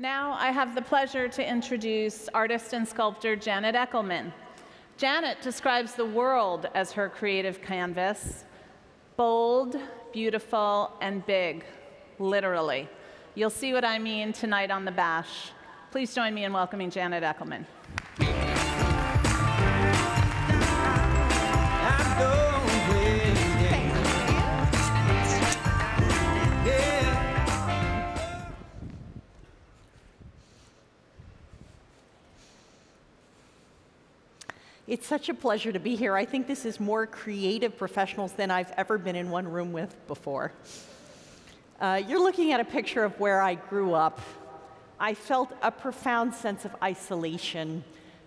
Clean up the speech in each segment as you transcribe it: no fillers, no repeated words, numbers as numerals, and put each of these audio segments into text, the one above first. Now I have the pleasure to introduce artist and sculptor Janet Echelman. Janet describes the world as her creative canvas, bold, beautiful, and big, literally. You'll see what I mean tonight on The Bash. Please join me in welcoming Janet Echelman. It's such a pleasure to be here. I think this is more creative professionals than I've ever been in one room with before. You're looking at a picture of where I grew up. I felt a profound sense of isolation.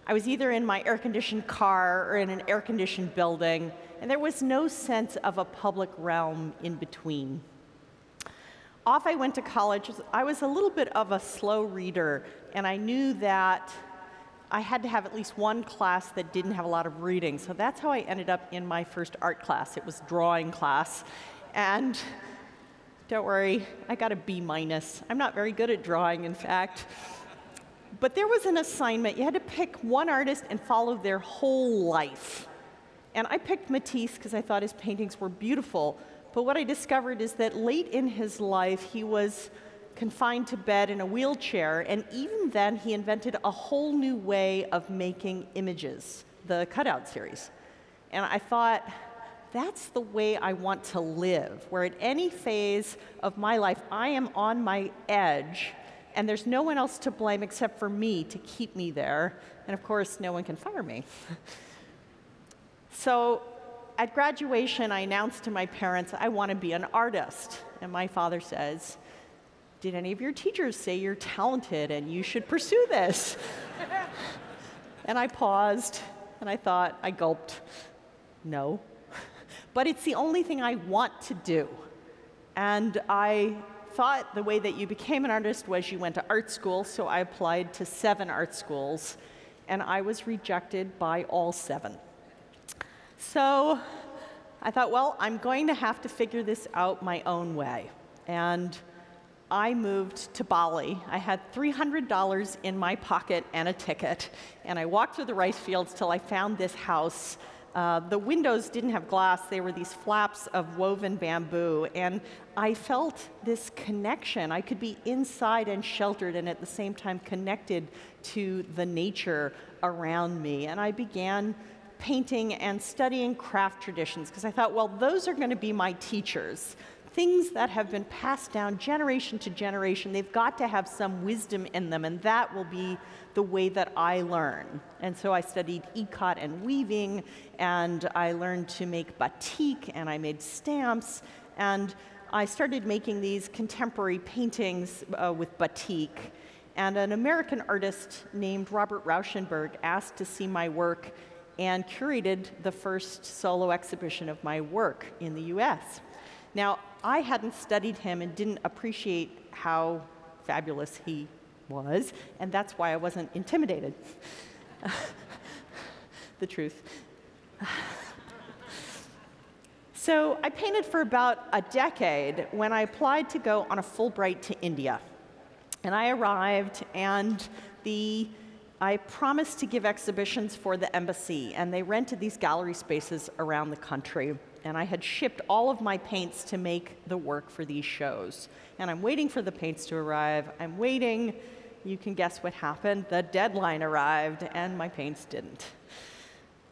I was either in my air-conditioned car or in an air-conditioned building, and there was no sense of a public realm in between. Off I went to college. I was a little bit of a slow reader, and I knew that I had to have at least one class that didn't have a lot of reading. So that's how I ended up in my first art class. It was drawing class. And don't worry, I got a B-. I'm not very good at drawing, in fact. But there was an assignment. You had to pick one artist and follow their whole life. And I picked Matisse because I thought his paintings were beautiful. But what I discovered is that late in his life, he was confined to bed in a wheelchair, and even then he invented a whole new way of making images, the cutout series. And I thought, that's the way I want to live, where at any phase of my life I am on my edge, and there's no one else to blame except for me to keep me there, and of course no one can fire me. So at graduation I announced to my parents, I want to be an artist, and my father says, "Did any of your teachers say you're talented and you should pursue this?" And I paused, and I thought, I gulped, no. But it's the only thing I want to do. And I thought the way that you became an artist was you went to art school, so I applied to 7 art schools, and I was rejected by all 7. So I thought, well, I'm going to have to figure this out my own way. And I moved to Bali. I had $300 in my pocket and a ticket, and I walked through the rice fields till I found this house. The windows didn't have glass. They were these flaps of woven bamboo, and I felt this connection. I could be inside and sheltered and at the same time connected to the nature around me, and I began painting and studying craft traditions because I thought, well, those are going to be my teachers. Things that have been passed down generation to generation, they've got to have some wisdom in them, and that will be the way that I learn. And so I studied ecot and weaving, and I learned to make batik, and I made stamps, and I started making these contemporary paintings with batik. And an American artist named Robert Rauschenberg asked to see my work and curated the first solo exhibition of my work in the US. Now, I hadn't studied him and didn't appreciate how fabulous he was, and that's why I wasn't intimidated. The truth. So I painted for about a decade when I applied to go on a Fulbright to India. And I arrived, and I promised to give exhibitions for the embassy, and they rented these gallery spaces around the country. And I had shipped all of my paints to make the work for these shows. And I'm waiting for the paints to arrive. I'm waiting. You can guess what happened. The deadline arrived, and my paints didn't.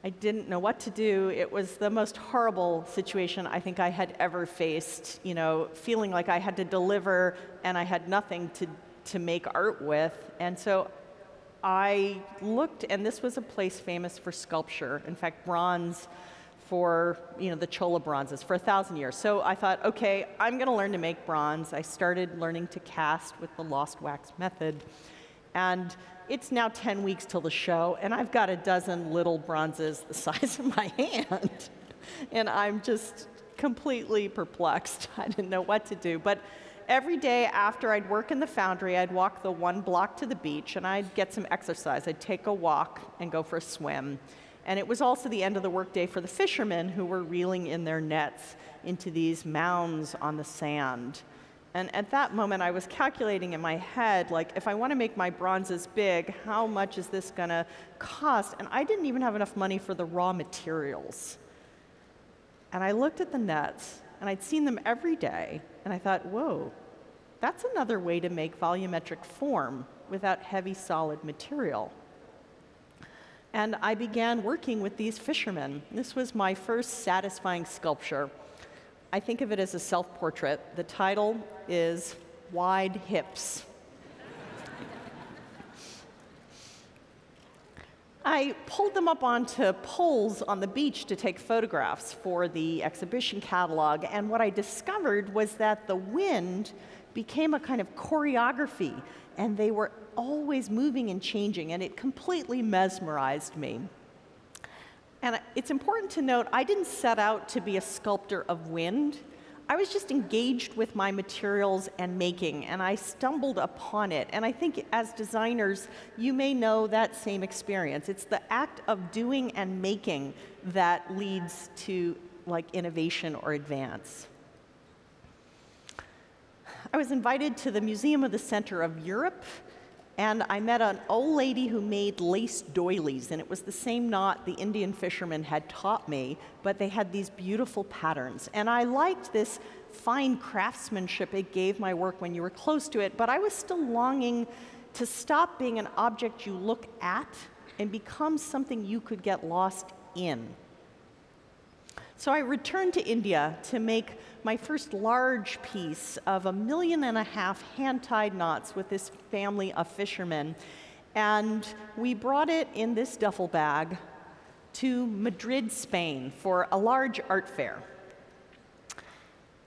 I didn't know what to do. It was the most horrible situation I think I had ever faced, you know, feeling like I had to deliver, and I had nothing to make art with. And so I looked, and this was a place famous for sculpture. In fact, bronze, for the Chola bronzes for 1,000 years. So I thought, okay, I'm going to learn to make bronze. I started learning to cast with the lost wax method. And it's now 10 weeks till the show, and I've got a dozen little bronzes the size of my hand. And I'm just completely perplexed. I didn't know what to do. But every day after I'd work in the foundry, I'd walk the 1 block to the beach, and I'd get some exercise. I'd take a walk and go for a swim. And it was also the end of the workday for the fishermen who were reeling in their nets into these mounds on the sand. And at that moment, I was calculating in my head, like, if I want to make my bronzes big, how much is this going to cost? And I didn't even have enough money for the raw materials. And I looked at the nets, and I'd seen them every day, and I thought, whoa, that's another way to make volumetric form without heavy, solid material. And I began working with these fishermen. This was my first satisfying sculpture. I think of it as a self-portrait. The title is Wide Hips. I pulled them up onto poles on the beach to take photographs for the exhibition catalog, and what I discovered was that the wind became a kind of choreography, and they were always moving and changing, and it completely mesmerized me. And it's important to note, I didn't set out to be a sculptor of wind. I was just engaged with my materials and making, and I stumbled upon it. And I think as designers, you may know that same experience. It's the act of doing and making that leads to, like, innovation or advance. I was invited to the Museum of the Center of Europe, and I met an old lady who made lace doilies, and it was the same knot the Indian fishermen had taught me, but they had these beautiful patterns. And I liked this fine craftsmanship it gave my work when you were close to it, but I was still longing to stop being an object you look at and become something you could get lost in. So I returned to India to make my first large piece of 1.5 million hand-tied knots with this family of fishermen. And we brought it in this duffel bag to Madrid, Spain, for a large art fair.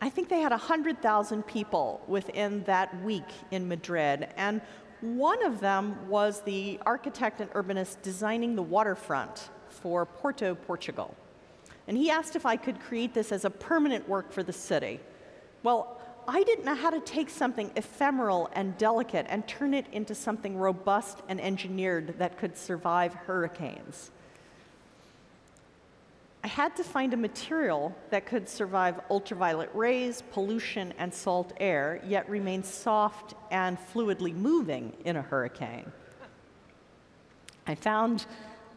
I think they had 100,000 people within that week in Madrid. And one of them was the architect and urbanist designing the waterfront for Porto, Portugal. And he asked if I could create this as a permanent work for the city. Well, I didn't know how to take something ephemeral and delicate and turn it into something robust and engineered that could survive hurricanes. I had to find a material that could survive ultraviolet rays, pollution, and salt air, yet remain soft and fluidly moving in a hurricane. I found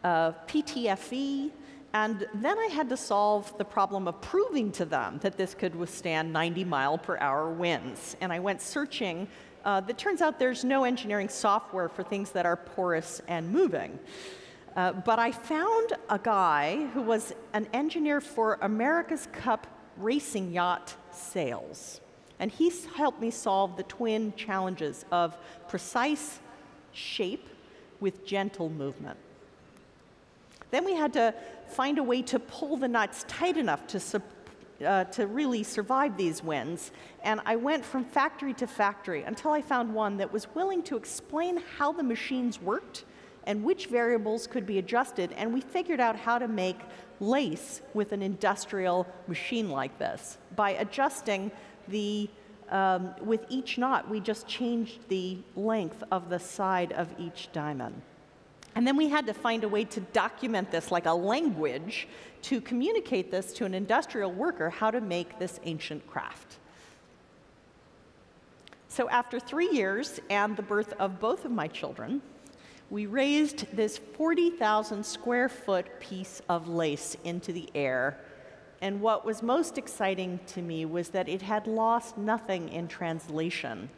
PTFE. And then I had to solve the problem of proving to them that this could withstand 90-mile-per-hour winds. And I went searching. It turns out there's no engineering software for things that are porous and moving. But I found a guy who was an engineer for America's Cup racing yacht sails. And he helped me solve the twin challenges of precise shape with gentle movement. Then we had to find a way to pull the knots tight enough to really survive these winds. And I went from factory to factory until I found one that was willing to explain how the machines worked and which variables could be adjusted. And we figured out how to make lace with an industrial machine like this. By adjusting the, with each knot, we just changed the length of the side of each diamond. And then we had to find a way to document this, like a language, to communicate this to an industrial worker, how to make this ancient craft. So after 3 years and the birth of both of my children, we raised this 40,000 square foot piece of lace into the air. And what was most exciting to me was that it had lost nothing in translation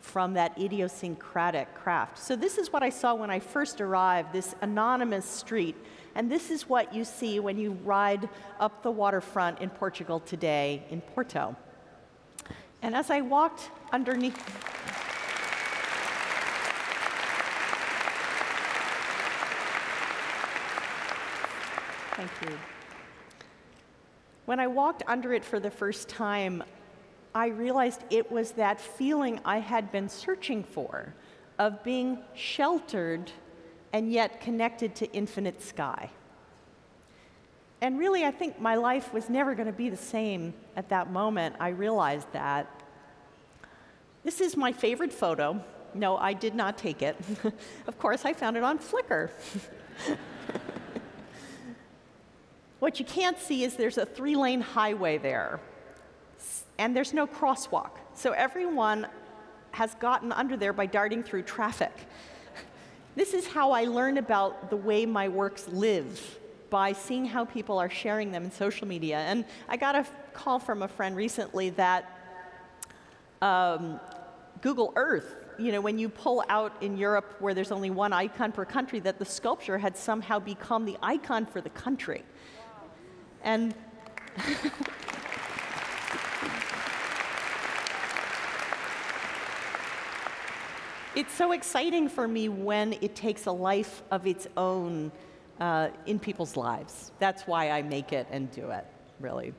from that idiosyncratic craft. So this is what I saw when I first arrived, this anonymous street. And this is what you see when you ride up the waterfront in Portugal today, in Porto. And as I walked underneath... Thank you. When I walked under it for the first time, I realized it was that feeling I had been searching for, of being sheltered and yet connected to infinite sky. And really, I think my life was never going to be the same at that moment. I realized that. This is my favorite photo. No, I did not take it. Of course, I found it on Flickr. What you can't see is there's a 3-lane highway there. and there's no crosswalk. So everyone has gotten under there by darting through traffic. This is how I learn about the way my works live, by seeing how people are sharing them in social media. And I got a call from a friend recently that Google Earth, you know, when you pull out in Europe where there's only one icon per country, that the sculpture had somehow become the icon for the country. Wow. And it's so exciting for me when it takes a life of its own in people's lives. That's why I make it and do it, really.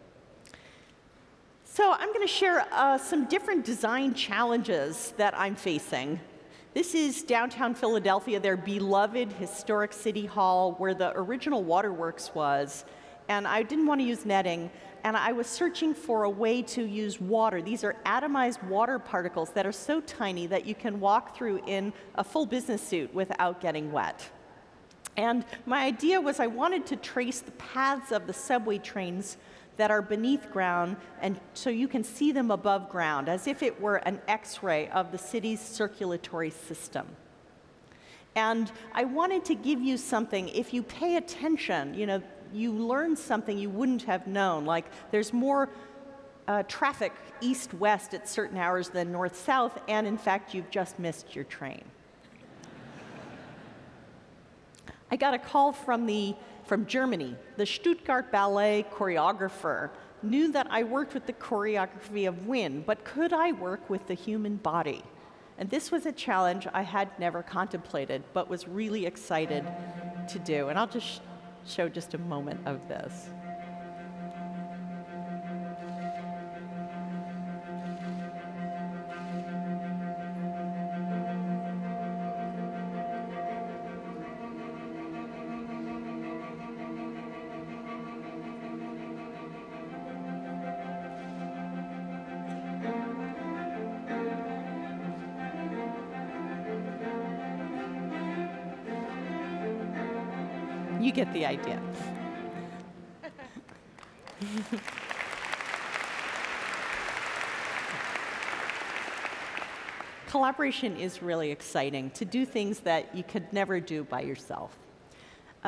So I'm going to share some different design challenges that I'm facing. This is downtown Philadelphia, their beloved historic city hall where the original waterworks was. And I didn't want to use netting, and I was searching for a way to use water. These are atomized water particles that are so tiny that you can walk through in a full business suit without getting wet. And my idea was I wanted to trace the paths of the subway trains that are beneath ground, and so you can see them above ground, as if it were an X-ray of the city's circulatory system. And I wanted to give you something. If you pay attention, you know, you learn something you wouldn't have known, like there's more traffic east-west at certain hours than north-south, and in fact, you've just missed your train. I got a call from Germany. The Stuttgart Ballet choreographer knew that I worked with the choreography of wind, but could I work with the human body? And this was a challenge I had never contemplated, but was really excited to do. And I'll just show just a moment of this. You get the idea. Collaboration is really exciting, to do things that you could never do by yourself.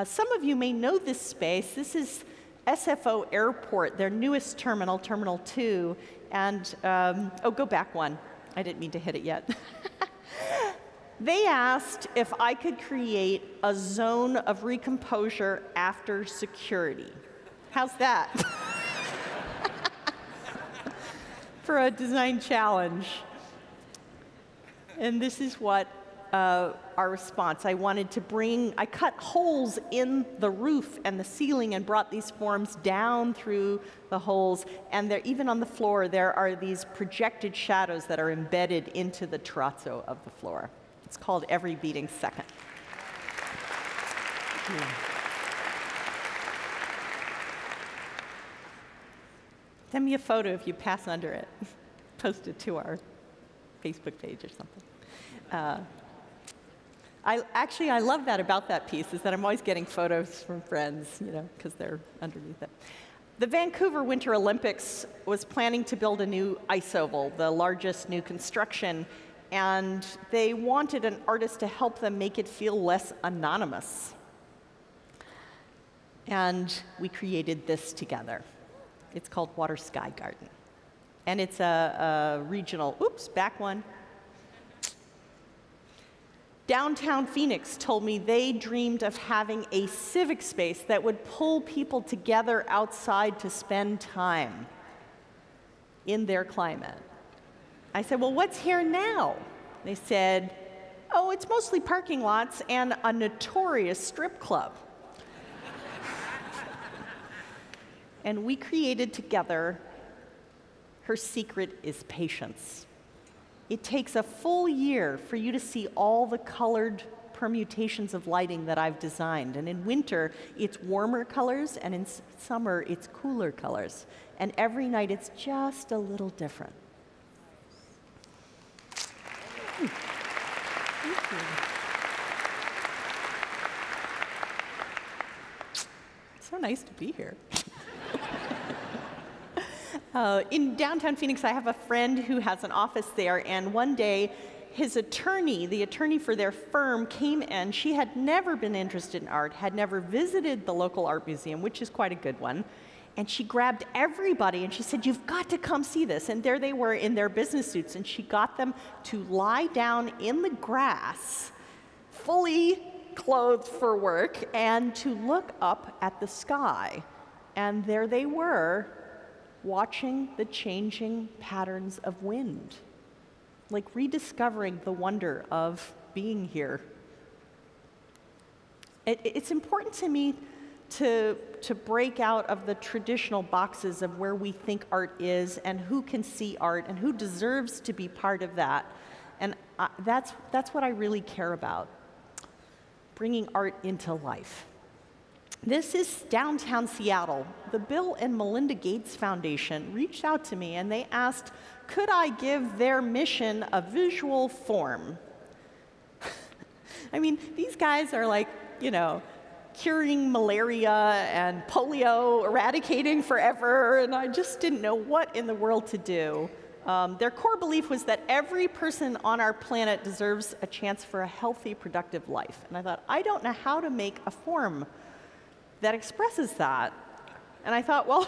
Some of you may know this space. This is SFO Airport, their newest terminal, Terminal 2. And, oh, go back one. I didn't mean to hit it yet. They asked if I could create a zone of recomposure after security. How's that? For a design challenge. And this is what our response. I cut holes in the roof and the ceiling and brought these forms down through the holes. And even on the floor, there are these projected shadows that are embedded into the terrazzo of the floor. It's called Every Beating Second. Send me a photo if you pass under it. Post it to our Facebook page or something. I love that about that piece, is that I'm always getting photos from friends, you know, because they're underneath it. The Vancouver Winter Olympics was planning to build a new ice oval, the largest new construction. And they wanted an artist to help them make it feel less anonymous. And we created this together. It's called Water Sky Garden. And it's a regional, oops, back one. Downtown Phoenix told me they dreamed of having a civic space that would pull people together outside to spend time in their climate. I said, well, what's here now? They said, oh, it's mostly parking lots and a notorious strip club. And we created together, her secret is patience. It takes a full year for you to see all the colored permutations of lighting that I've designed. And in winter, it's warmer colors, and in summer, it's cooler colors. And every night, it's just a little different. Thank you. So nice to be here. In downtown Phoenix, I have a friend who has an office there, and one day his attorney, the attorney for their firm, came in. She had never been interested in art, had never visited the local art museum, which is quite a good one. And she grabbed everybody and she said, "You've got to come see this." And there they were in their business suits, and she got them to lie down in the grass, fully clothed for work, and to look up at the sky. And there they were, watching the changing patterns of wind, like rediscovering the wonder of being here. It's important to me to break out of the traditional boxes of where we think art is and who can see art and who deserves to be part of that. And that's what I really care about, bringing art into life. This is downtown Seattle. The Bill and Melinda Gates Foundation reached out to me and they asked, could I give their mission a visual form? I mean, these guys are like, you know, curing malaria and polio, eradicating forever, and I just didn't know what in the world to do. Their core belief was that every person on our planet deserves a chance for a healthy, productive life. And I thought, I don't know how to make a form that expresses that. And I thought, well,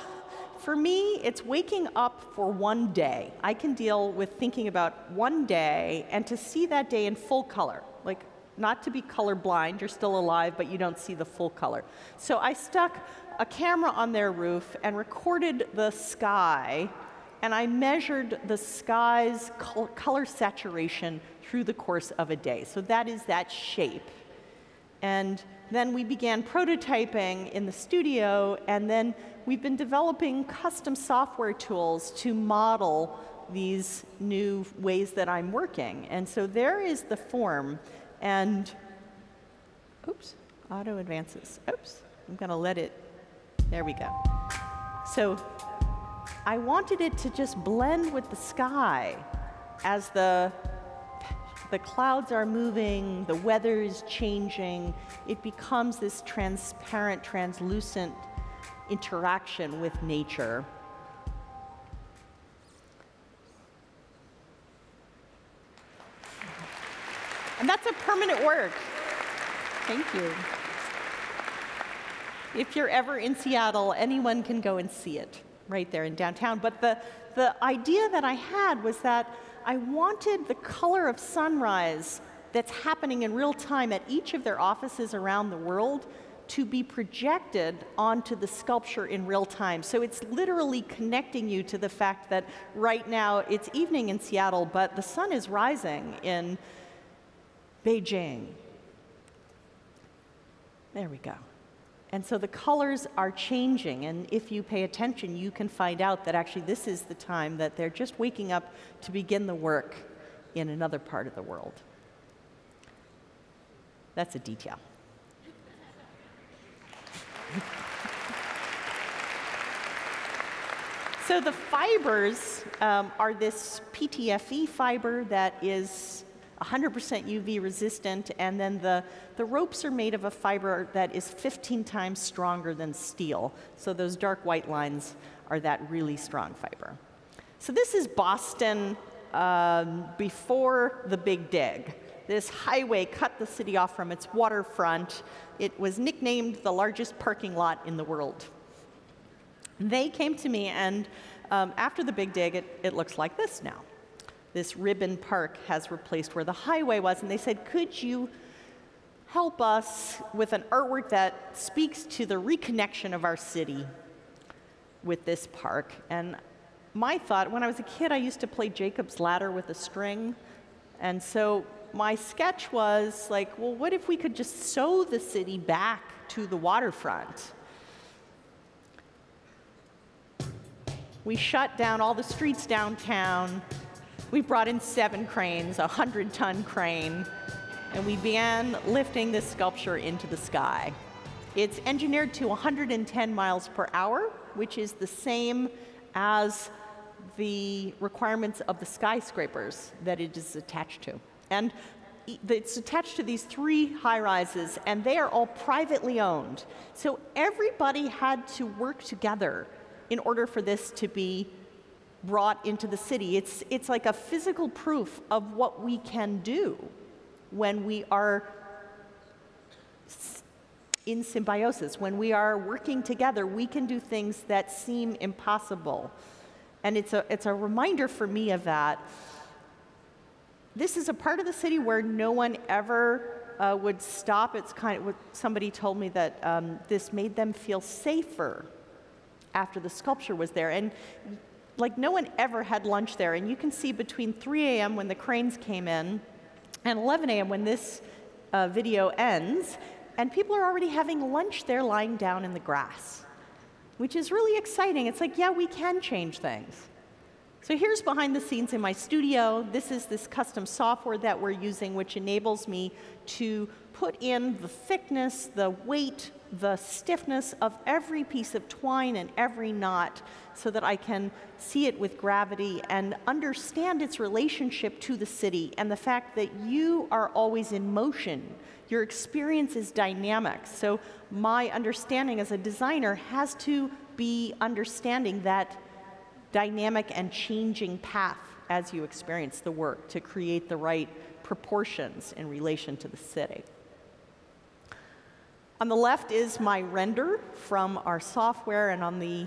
for me, it's waking up for one day. I can deal with thinking about one day and to see that day in full color. Like, not to be colorblind, you're still alive, but you don't see the full color. So I stuck a camera on their roof and recorded the sky, and I measured the sky's color saturation through the course of a day. So that is that shape. And then we began prototyping in the studio, and then we've been developing custom software tools to model these new ways that I'm working. And so there is the form. And, oops, auto advances. Oops, I'm going to let it, there we go. So I wanted it to just blend with the sky as the clouds are moving, the weather is changing. It becomes this transparent, translucent interaction with nature. And that's a permanent work. Thank you. If you're ever in Seattle, anyone can go and see it right there in downtown. But the idea that I had was that I wanted the color of sunrise that's happening in real time at each of their offices around the world to be projected onto the sculpture in real time. So it's literally connecting you to the fact that right now it's evening in Seattle, but the sun is rising in Beijing. There we go. And so the colors are changing, and if you pay attention, you can find out that actually this is the time that they're just waking up to begin the work in another part of the world. That's a detail. So the fibers are this PTFE fiber that is 100% UV resistant, and then the ropes are made of a fiber that is 15 times stronger than steel. So those dark white lines are that really strong fiber. So this is Boston before the Big Dig. This highway cut the city off from its waterfront. It was nicknamed the largest parking lot in the world. They came to me, and after the Big Dig, it looks like this now. This ribbon park has replaced where the highway was, and they said, could you help us with an artwork that speaks to the reconnection of our city with this park? And my thought, when I was a kid, I used to play Jacob's Ladder with a string, and so my sketch was like, well, what if we could just sew the city back to the waterfront? We shut down all the streets downtown. We brought in 7 cranes, a 100-ton crane, and we began lifting this sculpture into the sky. It's engineered to 110 miles per hour, which is the same as the requirements of the skyscrapers that it is attached to. And it's attached to these 3 high-rises, and they are all privately owned. So everybody had to work together in order for this to be brought into the city. It's like a physical proof of what we can do when we are in symbiosis. When we are working together, we can do things that seem impossible. And it's a reminder for me of that. This is a part of the city where no one ever would stop. It's kind of, somebody told me that this made them feel safer after the sculpture was there. And like no one ever had lunch there. And you can see between 3 a.m. when the cranes came in and 11 a.m. when this video ends, and people are already having lunch there lying down in the grass, which is really exciting. It's like, yeah, we can change things. So here's behind the scenes in my studio. This is this custom software that we're using, which enables me to put in the thickness, the weight, the stiffness of every piece of twine and every knot so that I can see it with gravity and understand its relationship to the city and the fact that you are always in motion. Your experience is dynamic. So my understanding as a designer has to be understanding that dynamic and changing path as you experience the work to create the right proportions in relation to the city. On the left is my render from our software, and on the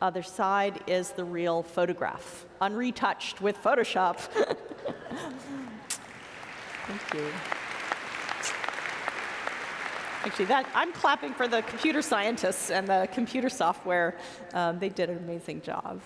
other side is the real photograph, unretouched with Photoshop. Thank you. Actually, I'm clapping for the computer scientists and the computer software. They did an amazing job.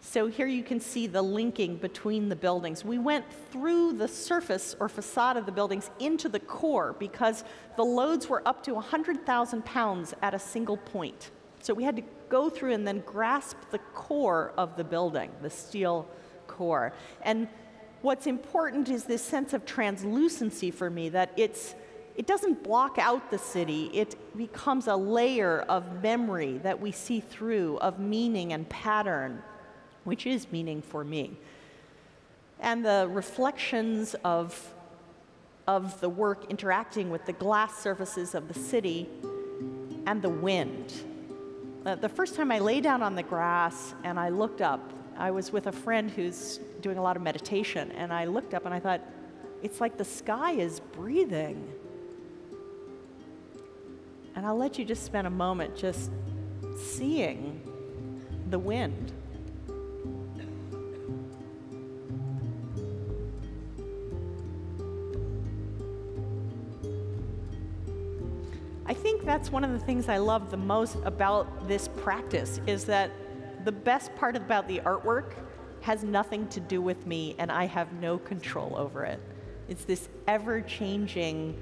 So here you can see the linking between the buildings. We went through the surface or facade of the buildings into the core because the loads were up to 100,000 pounds at a single point. So we had to go through and then grasp the core of the building, the steel core. And what's important is this sense of translucency for me, that it doesn't block out the city. It becomes a layer of memory that we see through, of meaning and pattern, which is meaning for me. And the reflections of the work interacting with the glass surfaces of the city and the wind. The first time I lay down on the grass and I looked up, I was with a friend who's doing a lot of meditation, and I looked up and I thought, it's like the sky is breathing. And I'll let you just spend a moment just seeing the wind. I think that's one of the things I love the most about this practice, is that the best part about the artwork has nothing to do with me, and I have no control over it. It's this ever-changing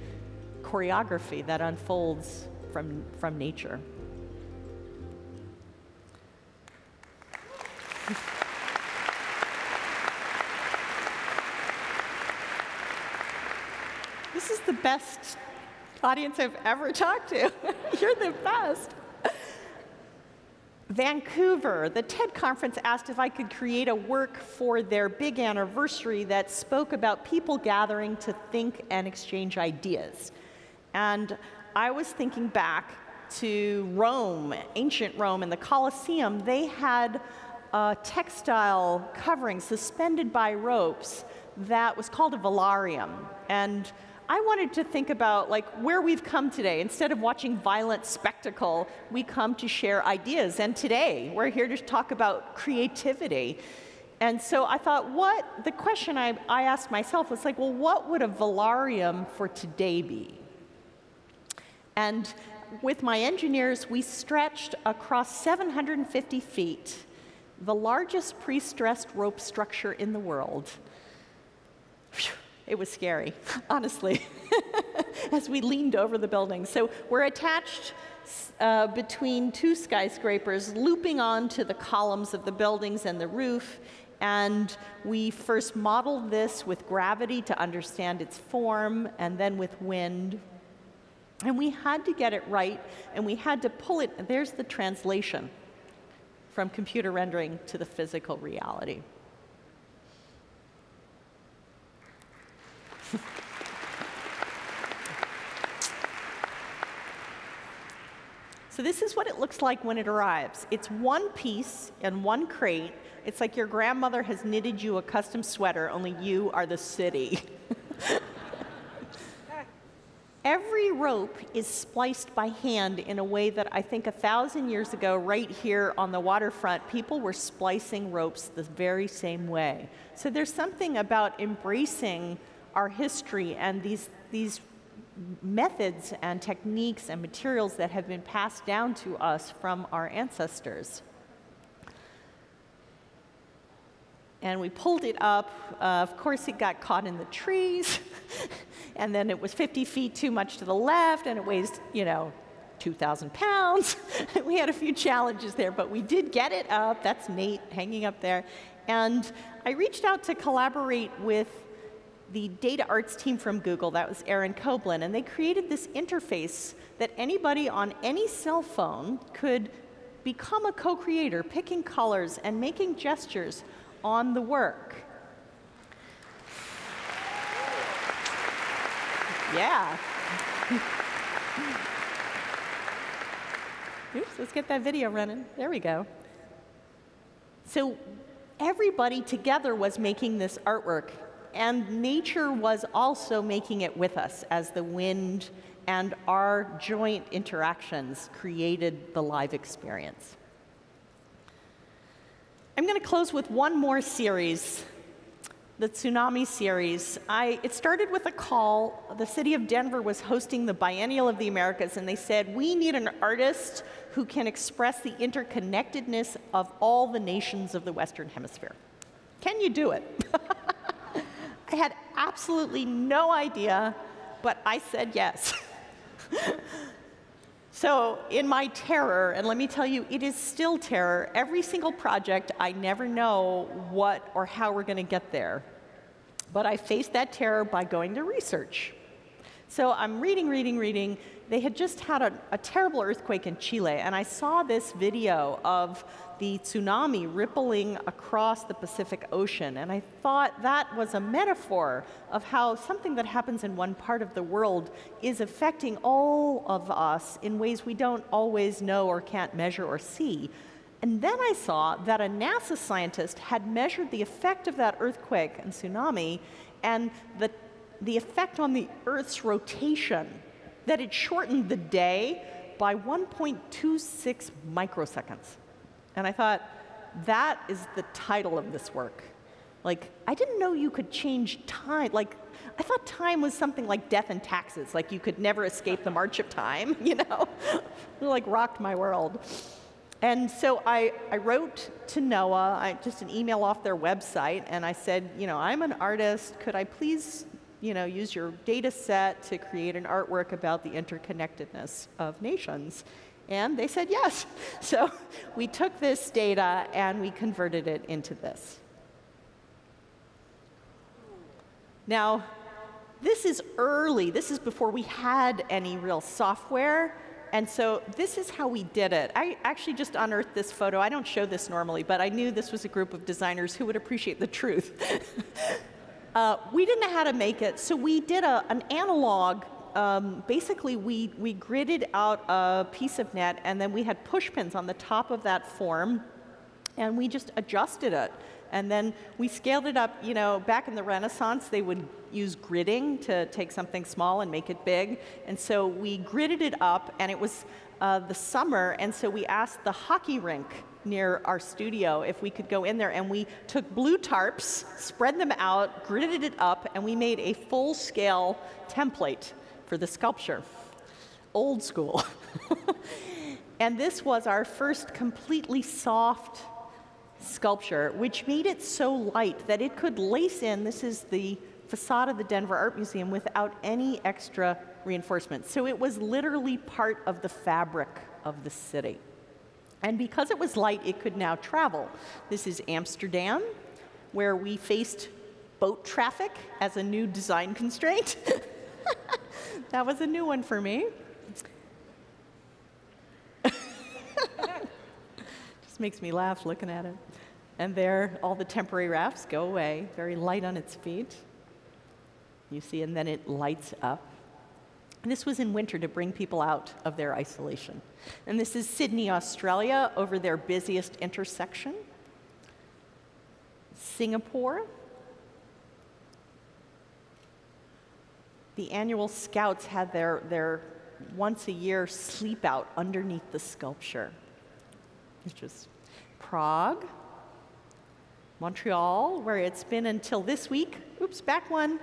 choreography that unfolds from nature. This is the best audience I've ever talked to. You're the best. Vancouver, the TED Conference asked if I could create a work for their big anniversary that spoke about people gathering to think and exchange ideas. And I was thinking back to Rome, ancient Rome, and the Colosseum. They had a textile covering suspended by ropes that was called a velarium. And I wanted to think about like where we've come today. Instead of watching violent spectacle, we come to share ideas. And today, we're here to talk about creativity. And so I thought, the question I asked myself was like, well, what would a velarium for today be? And with my engineers, we stretched across 750 feet, the largest pre-stressed rope structure in the world. Whew. It was scary, honestly, as we leaned over the building. So we're attached between two skyscrapers, looping onto the columns of the buildings and the roof. And we first modeled this with gravity to understand its form, and then with wind. And we had to get it right, and we had to pull it. There's the translation from computer rendering to the physical reality. So this is what it looks like when it arrives. It's one piece and one crate. It's like your grandmother has knitted you a custom sweater, only you are the city. Every rope is spliced by hand in a way that I think 1,000 years ago, right here on the waterfront, people were splicing ropes the very same way. So there's something about embracing our history and these methods and techniques and materials that have been passed down to us from our ancestors. And we pulled it up. Of course, it got caught in the trees. And then it was 50 feet too much to the left, and it weighs, 2,000 pounds. We had a few challenges there, but we did get it up. That's Nate hanging up there. And I reached out to collaborate with the data arts team from Google. That was Aaron Koblin. And they created this interface that anybody on any cell phone could become a co-creator, picking colors and making gestures on the work. Yeah. Oops, let's get that video running. There we go. So everybody together was making this artwork, and nature was also making it with us as the wind and our joint interactions created the live experience. I'm going to close with one more series. The tsunami series. It started with a call. The city of Denver was hosting the Biennial of the Americas, and they said, we need an artist who can express the interconnectedness of all the nations of the Western Hemisphere. Can you do it? I had absolutely no idea, but I said yes. So in my terror, and let me tell you, it is still terror. Every single project, I never know what or how we're going to get there. But I faced that terror by going to research. So I'm reading. They had just had a terrible earthquake in Chile, and I saw this video of the tsunami rippling across the Pacific Ocean. And I thought that was a metaphor of how something that happens in one part of the world is affecting all of us in ways we don't always know or can't measure or see. And then I saw that a NASA scientist had measured the effect of that earthquake and tsunami and the effect on the Earth's rotation, that it shortened the day by 1.26 microseconds. And I thought, that is the title of this work. Like, I didn't know you could change time. Like, I thought time was something like death and taxes, like you could never escape the march of time, It like rocked my world. And so I wrote to NOAA, just an email off their website, and I said, I'm an artist. Could I please use your data set to create an artwork about the interconnectedness of nations? And they said yes. So we took this data and we converted it into this. Now, this is early. This is before we had any real software. And so this is how we did it. I actually just unearthed this photo. I don't show this normally, but I knew this was a group of designers who would appreciate the truth. We didn't know how to make it, so we did an analog. Basically, we gridded out a piece of net, and then we had push pins on the top of that form, and we just adjusted it. And then we scaled it up. Back in the Renaissance, they would use gridding to take something small and make it big. And so we gridded it up, and it was the summer, and so we asked the hockey rink near our studio if we could go in there, and we took blue tarps, spread them out, gridded it up, and we made a full-scale template for the sculpture. Old school. And this was our first completely soft sculpture, which made it so light that it could lace in. This is the facade of the Denver Art Museum without any extra reinforcement. So it was literally part of the fabric of the city. And because it was light, it could now travel. This is Amsterdam, where we faced boat traffic as a new design constraint. That was a new one for me. Just makes me laugh looking at it. And there, all the temporary rafts go away, very light on its feet. You see, and then it lights up. This was in winter to bring people out of their isolation. And this is Sydney, Australia, over their busiest intersection. Singapore. The annual Scouts had their once-a-year sleep out underneath the sculpture. It's just Prague, Montreal, where it's been until this week. Oops, back one.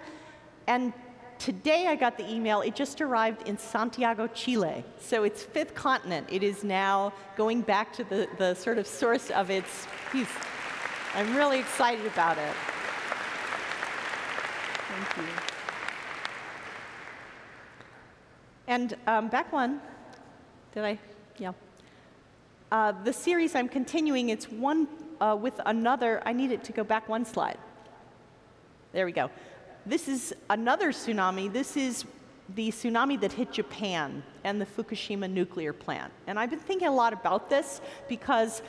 And today I got the email. It just arrived in Santiago, Chile. So it's fifth continent. It is now going back to the sort of source of its piece. I'm really excited about it. Thank you. And back one. Did I? Yeah. The series I'm continuing, it's one with another. I need it to go back one slide. There we go. This is another tsunami. This is the tsunami that hit Japan and the Fukushima nuclear plant. And I've been thinking a lot about this because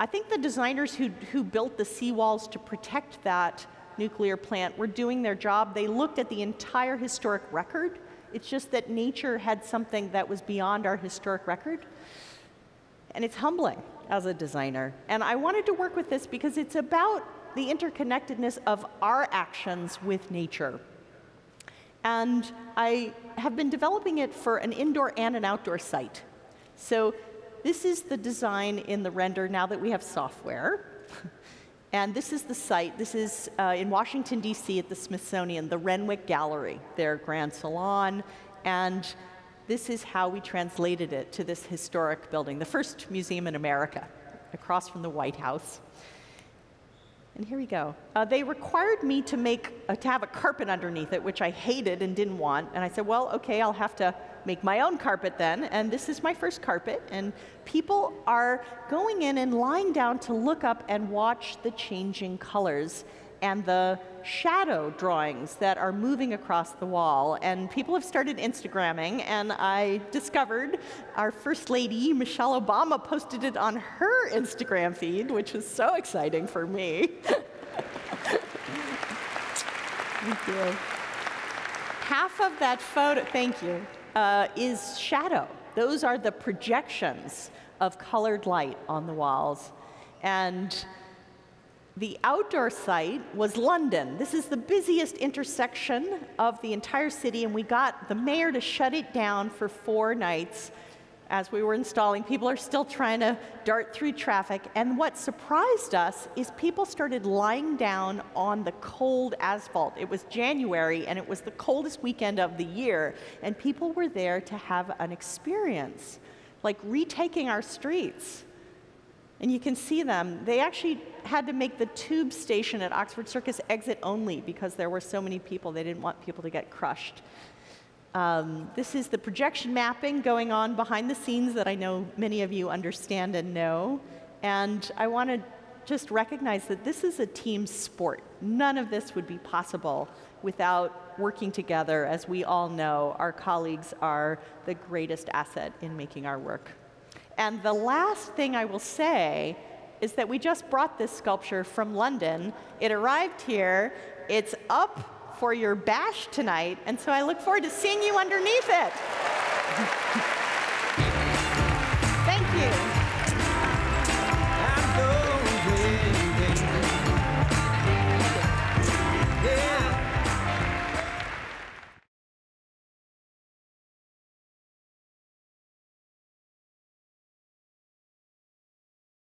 I think the designers who built the seawalls to protect that nuclear plant were doing their job. They looked at the entire historic record. It's just that nature had something that was beyond our historic record. And it's humbling as a designer. And I wanted to work with this because it's about the interconnectedness of our actions with nature. And I have been developing it for an indoor and an outdoor site. So this is the design in the render now that we have software. And this is the site. This is in Washington, D.C. at the Smithsonian, the Renwick Gallery, their grand salon. And this is how we translated it to this historic building, the first museum in America, across from the White House. And here we go. They required me to have a carpet underneath it, which I hated and didn't want. And I said, well, OK, I'll have to make my own carpet then. And this is my first carpet. And people are going in and lying down to look up and watch the changing colors and the shadow drawings that are moving across the wall. And people have started Instagramming. And I discovered our First Lady, Michelle Obama, posted it on her Instagram feed, which is so exciting for me. Thank you. Half of that photo, thank you, is shadow. Those are the projections of colored light on the walls. And the outdoor site was London. This is the busiest intersection of the entire city, and we got the mayor to shut it down for 4 nights as we were installing. People are still trying to dart through traffic, and what surprised us is people started lying down on the cold asphalt. It was January, and it was the coldest weekend of the year, and people were there to have an experience, like retaking our streets. And you can see them. They actually had to make the tube station at Oxford Circus exit only because there were so many people. They didn't want people to get crushed. This is the projection mapping going on behind the scenes that I know many of you understand and know. And I want to just recognize that this is a team sport. None of this would be possible without working together. As we all know, our colleagues are the greatest asset in making our work. And the last thing I will say is that we just brought this sculpture from London. It arrived here. It's up for your bash tonight. And so I look forward to seeing you underneath it.